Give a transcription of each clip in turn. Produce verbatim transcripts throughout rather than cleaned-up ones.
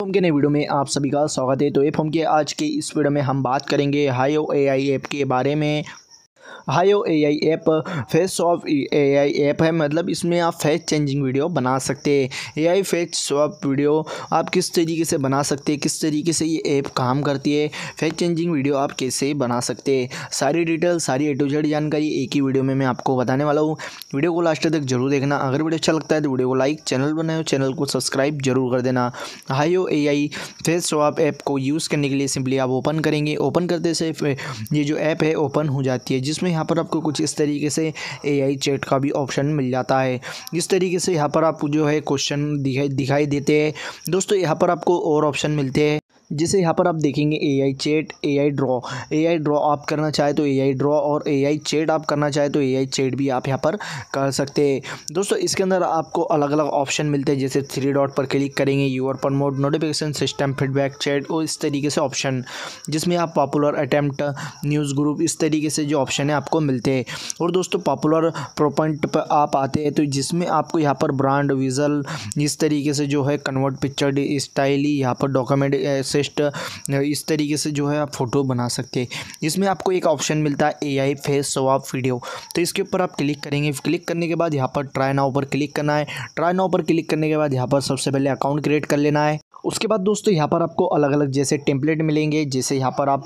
Form के नए video में आप सभी का स्वागत है। तो ये फॉर्म के आज के इस वीडियो में हम बात करेंगे हायो एआई ऐप के बारे में। Hayo AI app face of AI app है, मतलब इसमें आप फेस चेंजिंग वीडियो बना सकते हैं। एआई फेस स्वैप वीडियो आप किस तरीके से बना सकते हैं, किस तरीके से ये ऐप काम करती है, फेस चेंजिंग वीडियो आप कैसे बना सकते हैं, सारी डिटेल सारी ए टू जेड जानकारी एक ही वीडियो में मैं आपको बताने वाला हूँ। वीडियो को लास्ट तक जरूर देखना। अगर वीडियो अच्छा लगता है तो वीडियो को लाइक, चैनल बनाओ, चैनल को सब्सक्राइब जरूर कर देना। Hayo AI face swap app को यूज़ करने के लिए सिंपली आप ओपन करेंगे। ओपन करते से ये जो ऐप है ओपन हो जाती है, जिसमें यहाँ पर आपको कुछ इस तरीके से एआई चैट का भी ऑप्शन मिल जाता है। इस तरीके से यहाँ पर आपको जो है क्वेश्चन दिखाई दिखाई देते हैं। दोस्तों यहाँ पर आपको और ऑप्शन मिलते हैं, जैसे यहाँ पर आप देखेंगे AI chat, AI draw. AI draw आप करना चाहे तो एआई ड्रॉ और एआई चैट आप करना चाहे तो एआई चैट भी आप यहाँ पर कर सकते हैं। दोस्तों इसके अंदर आपको अलग अलग ऑप्शन मिलते हैं, जैसे थ्री डॉट पर क्लिक करेंगे, यूआर पर mode, notification system, feedback, chat और इस तरीके से ऑप्शन, जिसमें आप पॉपुलर, अटैम्प्ट, न्यूज़ ग्रुप, इस तरीके से जो ऑप्शन है आपको मिलते हैं। और दोस्तों पॉपुलर प्रोपॉइंट पर आप आते हैं तो जिसमें आपको यहाँ पर ब्रांड, विजुअल, इस तरीके से जो है कन्वर्ट पिक्चर स्टाइली, यहाँ पर डॉक्यूमेंट, इस तरीके से जो है आप फोटो बना सकते हैं। इसमें आपको एक ऑप्शन मिलता है एआई फेस स्वैप वीडियो, तो इसके ऊपर आप क्लिक करेंगे। क्लिक करने के बाद यहाँ पर ट्राई नाउ पर क्लिक करना है। ट्राई नाउ पर क्लिक करने के बाद यहाँ पर सबसे पहले अकाउंट क्रिएट कर लेना है। उसके बाद दोस्तों यहाँ पर आपको अलग अलग जैसे टेम्पलेट मिलेंगे, जैसे यहाँ पर आप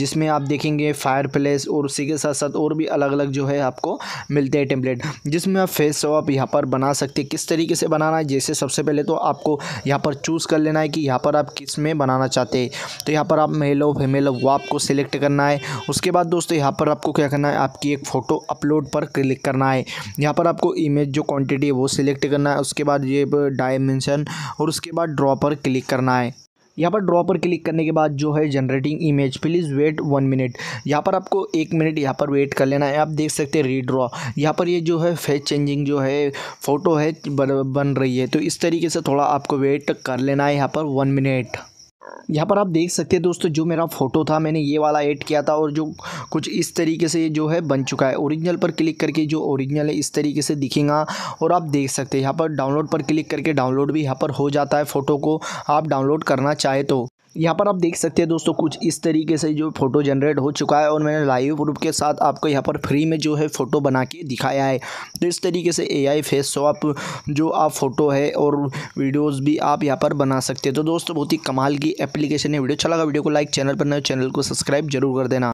जिसमें आप देखेंगे फायर प्लेस और उसी के साथ साथ और भी अलग अलग जो है आपको मिलते हैं टेम्पलेट, जिसमें आप फेस स्वैप यहाँ पर बना सकते हैं। किस तरीके से बनाना है, जैसे सबसे पहले तो आपको यहाँ पर चूज़ कर लेना है कि यहाँ पर आप किस में बनाना चाहते हैं। तो यहाँ पर आप मेल हो फीमेल हो आपको सिलेक्ट करना है। उसके बाद दोस्तों यहाँ पर आपको क्या करना है, आपकी एक फ़ोटो अपलोड पर क्लिक करना है। यहाँ पर आपको इमेज जो क्वान्टिटी है वो सिलेक्ट करना है। उसके बाद ये डायमेंशन और उसके बाद ड्रॉ पर क्लिक करना है। यहाँ पर ड्रॉ पर क्लिक करने के बाद जो है generating image, please wait one minute. यहाँ पर आपको एक मिनट यहाँ पर वेट कर लेना है। आप देख सकते हैं रीड्रॉ, यहाँ पर ये जो है फेस चेंजिंग जो है फ़ोटो है बन रही है। तो इस तरीके से थोड़ा आपको वेट कर लेना है यहाँ पर वन मिनट। यहाँ पर आप देख सकते हैं दोस्तों जो मेरा फ़ोटो था मैंने ये वाला ऐड किया था और जो कुछ इस तरीके से ये जो है बन चुका है। ओरिजिनल पर क्लिक करके जो ओरिजिनल है इस तरीके से दिखेगा। और आप देख सकते हैं यहाँ पर डाउनलोड पर क्लिक करके डाउनलोड भी यहाँ पर हो जाता है। फ़ोटो को आप डाउनलोड करना चाहे तो यहाँ पर आप देख सकते हैं दोस्तों कुछ इस तरीके से जो फ़ोटो जनरेट हो चुका है। और मैंने लाइव प्रूफ के साथ आपको यहाँ पर फ्री में जो है फ़ोटो बना के दिखाया है। तो इस तरीके से एआई फेस स्वैप जो आप फ़ोटो है और वीडियोस भी आप यहाँ पर बना सकते हैं। तो दोस्तों बहुत ही कमाल की एप्लीकेशन है। वीडियो अच्छा लगा वीडियो को लाइक, चैनल पर नए चैनल को सब्सक्राइब जरूर कर देना।